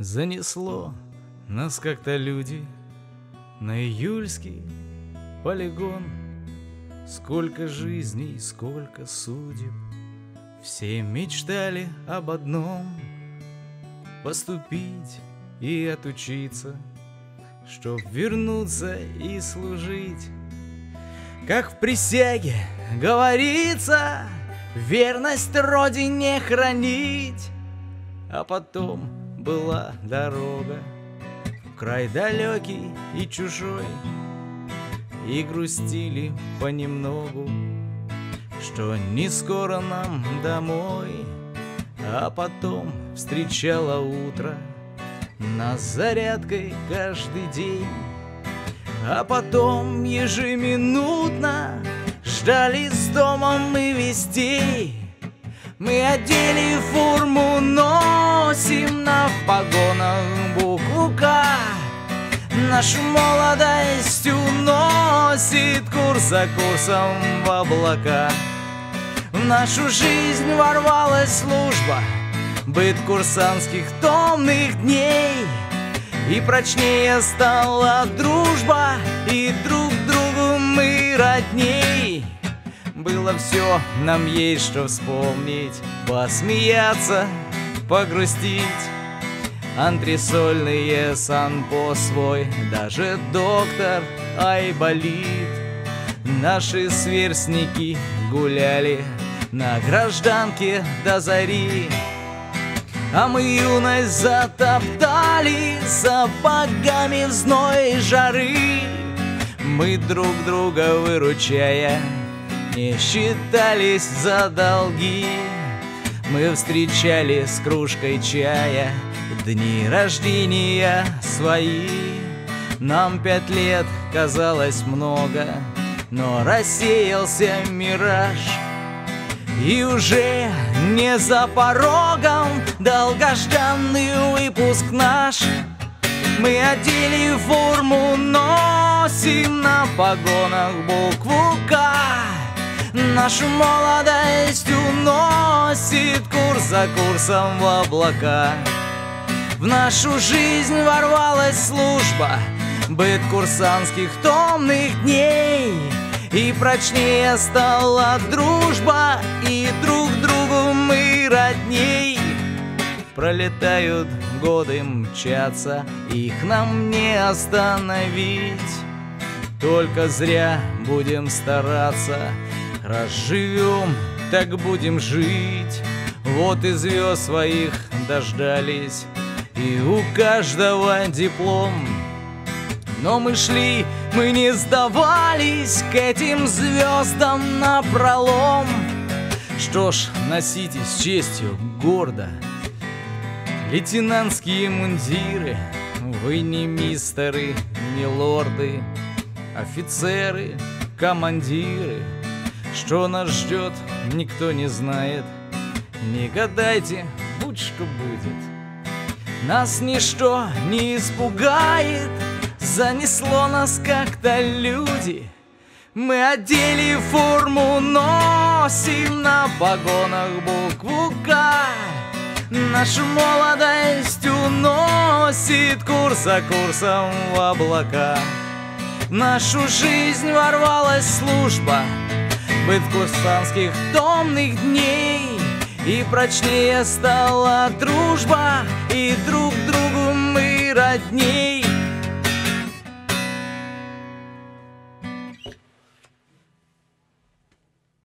Занесло нас как-то, люди, на июльский полигон. Сколько жизней, сколько судеб, все мечтали об одном: поступить и отучиться, чтоб вернуться и служить. Как в присяге говорится, верность Родине хранить. А потом была дорога в край далекий и чужой, и грустили понемногу, что не скоро нам домой. А потом встречало утро нас зарядкой каждый день, а потом ежеминутно ждали с домом мы вестей. Мы одели форму, носим на погонах букву «К». Нашу молодость уносит курс за курсом в облака. В нашу жизнь ворвалась служба, быт курсантских томных дней. И прочнее стала дружба, и друг другу мы родней. Было все, нам есть что вспомнить, посмеяться, погрустить. Антресольные, санпо свой, даже доктор Айболит. Наши сверстники гуляли на гражданке до зари, а мы юность затоптали сапогами в зной и жары. Мы друг друга выручая не считались за долги. Мы встречали с кружкой чая дни рождения свои. Нам 5 лет казалось много, но рассеялся мираж, и уже не за порогом долгожданный выпуск наш. Мы одели форму, носим на погонах букву «К». Нашу молодость уносит курс за курсом в облака. В нашу жизнь ворвалась служба, быт курсантских томных дней. И прочнее стала дружба, и друг другу мы родней. Пролетают годы, мчатся, их нам не остановить. Только зря будем стараться, раз живем, так будем жить. Вот и звезд своих дождались, и у каждого диплом. Но мы шли, мы не сдавались к этим звездам напролом. Что ж, носите с честью гордо лейтенантские мундиры. Вы не мистеры, не лорды, офицеры, командиры. Что нас ждет, никто не знает, не гадайте, будь что будет. Нас ничто не испугает, занесло нас как-то, люди. Мы одели форму, носим на погонах букву «К». Нашу молодость уносит курс за курсом в облака. В нашу жизнь ворвалась служба, быт курсантских томных дней. И прочнее стала дружба, и друг